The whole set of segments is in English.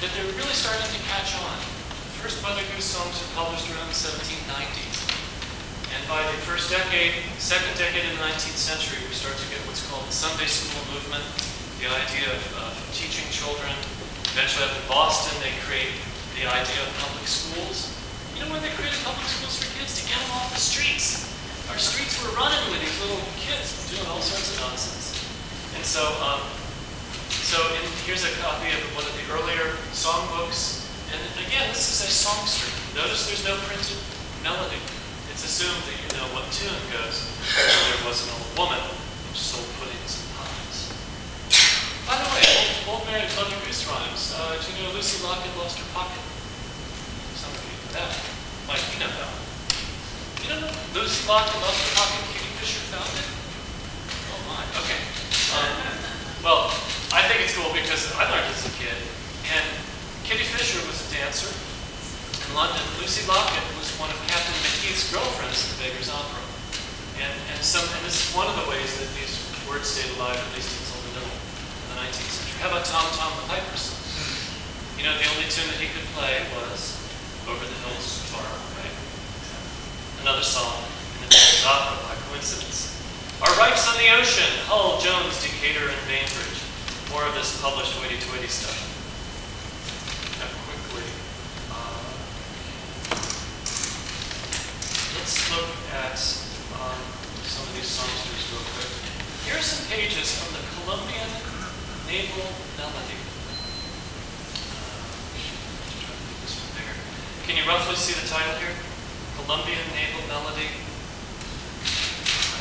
that they were really starting to catch on. The first Mother Goose songs were published around the 1790s. And by the first decade, second decade of the 19th century, we start to get what's called the Sunday school movement, the idea of teaching children. Eventually, up in Boston, they create the idea of public schools. You know when they created public schools for kids? To get them off the streets. Our streets were running with these little kids doing all sorts of nonsense. And so, here's a copy of one of the earlier songbooks. And again, this is a songster. Notice there's no printed melody. It's assumed that you know what tune goes. There was an old woman who sold puddings and pies. By the way, old married Mother Goose rhymes. Do you know Lucy Lockett lost her pocket? Some of you know that. Mike, you know that. You don't know Lucy Lockett lost her pocket and Kitty Fisher found it? Oh my, okay. Well, I think it's cool because I learned as a kid. And Kitty Fisher was a dancer. London, Lucy Lockett was one of Captain McKeith's girlfriends at the Beggar's Opera. And this is one of the ways that these words stayed alive, at least until the middle of the 19th century. How about Tom Tom the Piper's Son? You know, the only tune that he could play was Over the Hills and Far Away. Another song in the Beggar's Opera, by coincidence. Our Ripes on the Ocean, Hull, Jones, Decatur, and Bainbridge. More of this published hoity-toity stuff. Let's look at some of these songsters real quick. Here are some pages from the Columbian Naval Melody. Try to make this one bigger. Can you roughly see the title here? Columbian Naval Melody. I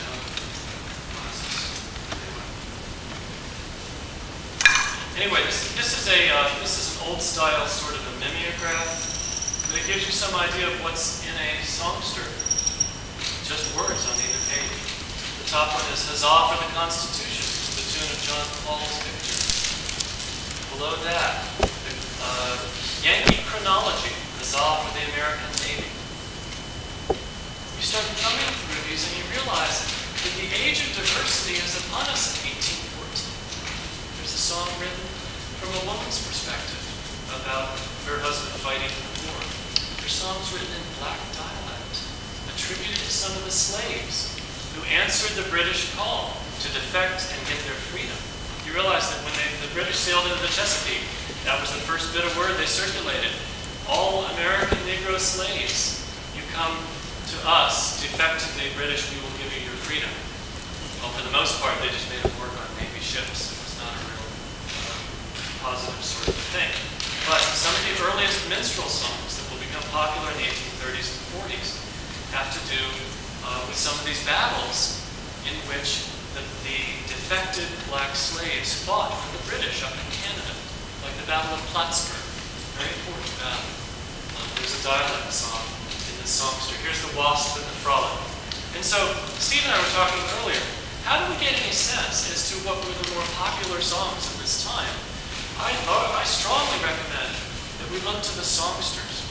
don't know. Anyway, this is an old style sort of a mimeograph. But it gives you some idea of what's in a songster. Just words on either page. The top one is Huzzah for the Constitution, to the tune of John Paul's picture. Below that, Yankee Chronology, Huzzah for the American Navy. You start coming through these and you realize that the age of diversity is upon us in 1814. There's a song written from a woman's perspective about her husband fighting in the war. There's songs written in black dialect, attributed to some of the slaves who answered the British call to defect and get their freedom. You realize that when the British sailed into the Chesapeake, that was the first bit of word they circulated. All American Negro slaves, you come to us, defect to the British, we will give you your freedom. Well, for the most part, they just made them work on Navy ships. It was not a real positive sort of thing. But some of the earliest minstrel songs that will become popular in the 1830s and 40s have to do with some of these battles in which the defected black slaves fought for the British up in Canada, like the Battle of Plattsburgh. Very important battle. There's a dialect song in this songster. Here's the Wasp and the Frolic. And so, Steve and I were talking earlier, how do we get any sense as to what were the more popular songs of this time? I strongly recommend that we look to the songsters.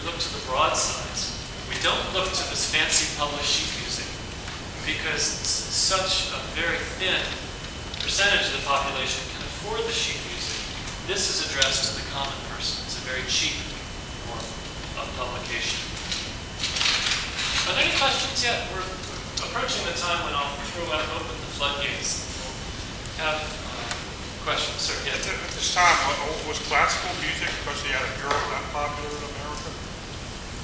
We look to the broadsides. We don't look to this fancy published sheet music because such a very thin percentage of the population can afford the sheet music. This is addressed to the common person. It's a very cheap form of publication. Are there any questions yet? We're approaching the time when I'll throw out open the floodgates. Question, sir. Yeah. At this time, was classical music, especially out of Europe, not popular in America?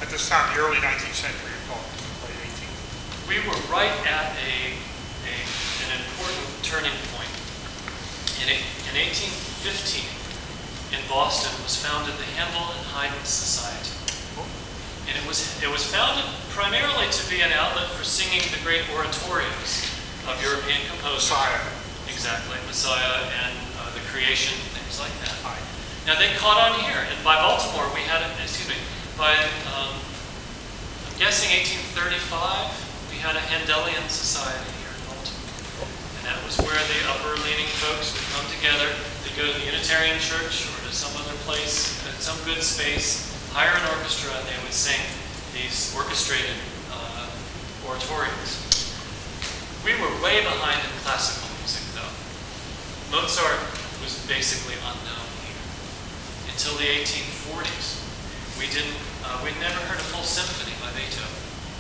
At this time, the early 19th century, late 18th. We were right at an important turning point. In 1815, in Boston, was founded the Handel and Haydn Society, and it was founded primarily to be an outlet for singing the great oratorios of European composers. Exactly, Messiah and the Creation, things like that. Now they caught on here, and by Baltimore we had, I'm guessing 1835, we had a Handelian society here in Baltimore. And that was where the upper leaning folks would come together. They'd go to the Unitarian Church or to some other place, some good space, hire an orchestra, and they would sing these orchestrated oratorios. We were way behind in classical. Mozart was basically unknown here. In until the 1840s. We never heard a full symphony by Beethoven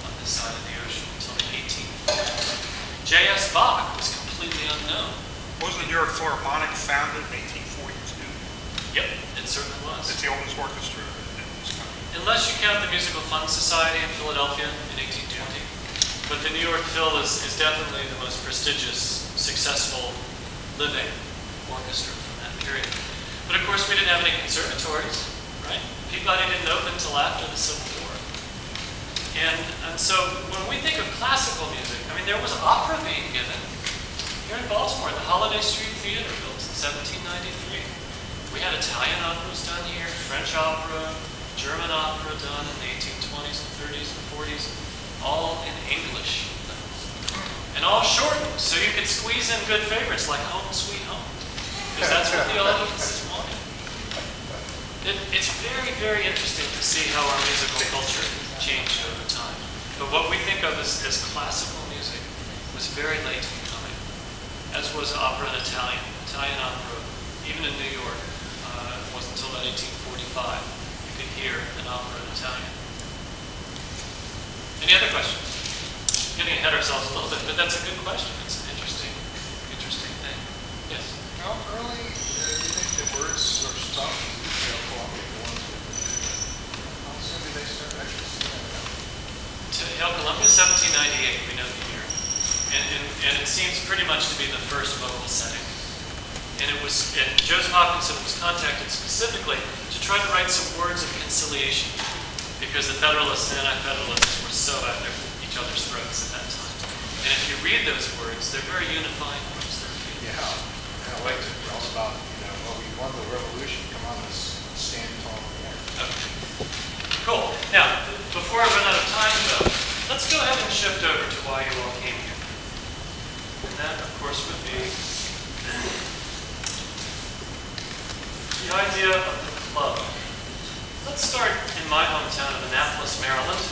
on this side of the ocean until the 1840s. J.S. Bach was completely unknown. Wasn't the New York Philharmonic founded in 1842? Yep, it certainly was. It's the oldest orchestra in this country. Unless you count the Musical Fund Society in Philadelphia in 1820. But the New York Phil is definitely the most prestigious, successful, living orchestra from that period. But of course, we didn't have any conservatories, right? Peabody didn't open until after the Civil War. And so when we think of classical music, I mean, there was opera being given here in Baltimore. The Holiday Street Theater built in 1793. We had Italian operas done here, French opera, German opera done in the 1820s and 30s and 40s. All in English, and all shortened, so you could squeeze in good favorites like Home Sweet Home, because that's what the audiences wanted. It's very, very interesting to see how our musical culture changed over time. But what we think of as classical music was very late in coming, as was opera and Italian. Italian opera, even in New York, it wasn't until about 1845 you could hear an opera in Italian. Any other questions? We're getting ahead of ourselves a little bit, but that's a good question. It's an interesting thing. Yes? How early do you think the words or stuff in the Hail Columbia ones were produced? How soon did they start actually singing that? To Hail Columbia, 1798, we know the year. And it seems pretty much to be the first vocal setting. And Joseph Hopkinson was contacted specifically to try to write some words of conciliation, because the Federalists and Anti-Federalists were so at each other's throats at that time. And if you read those words, they're very unifying words. Yeah. And I like to tell about, you know, well, we won the revolution, come on, let's stand tall in the air. Okay. Cool. Now, before I run out of time, though, let's go ahead and shift over to why you all came here. And that, of course, would be the idea of the club. Let's start in my hometown of Annapolis, Maryland.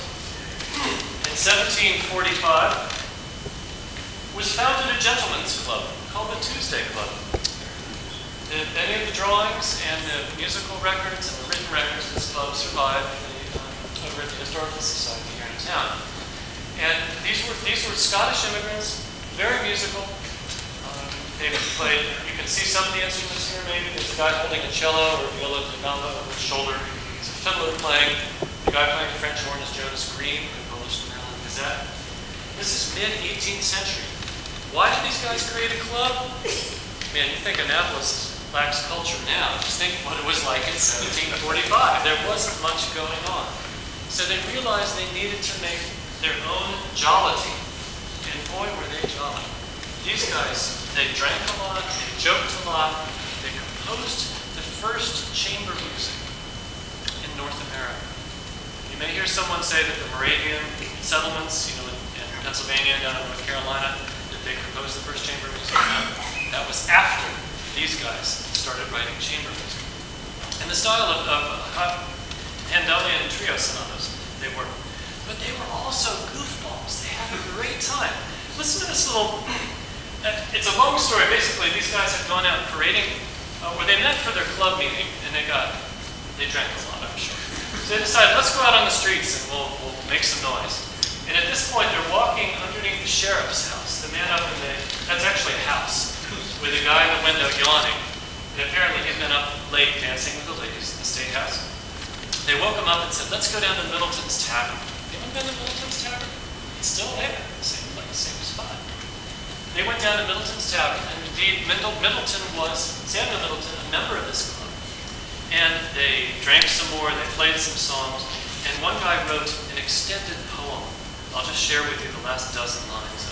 In 1745 was founded a gentleman's club called the Tuesday Club. Many of the drawings and the musical records and the written records of this club survived over at the Historical Society here in town. And these were Scottish immigrants, very musical. They played, you can see some of the instruments here maybe. There's a guy holding a cello or a viola on his shoulder. Fiddler playing, the guy playing the French horn is Jonas Green, who published the Maryland Gazette. This is mid-18th century. Why did these guys create a club? Man, you think Annapolis lacks culture now. Just think what it was like in 1745. There wasn't much going on. So they realized they needed to make their own jollity. And boy, were they jolly. These guys, they drank a lot, they joked a lot, they composed the first chamber music in North America. You may hear someone say that the Moravian settlements, you know, in Pennsylvania, down in North Carolina, that they composed the first chamber music. That was after these guys started writing chamber music. And the style of Handelian trio sonatas, they were. But they were also goofballs. They had a great time. Listen to this little, it's a long story. Basically, these guys had gone out parading, where they met for their club meeting, and they drank a lot. So they decided, let's go out on the streets and we'll make some noise. And at this point, they're walking underneath the sheriff's house. The man up in the, that's actually a house, with a guy in the window yawning. And apparently he'd been up late dancing with the ladies in the state house. They woke him up and said, let's go down to Middleton's tavern. Anyone been to Middleton's tavern? It's still there, same place, same spot. They went down to Middleton's tavern, and indeed Middleton was, Samuel Middleton, a member of this club. And they drank some more, they played some songs, and one guy wrote an extended poem. I'll just share with you the last dozen lines.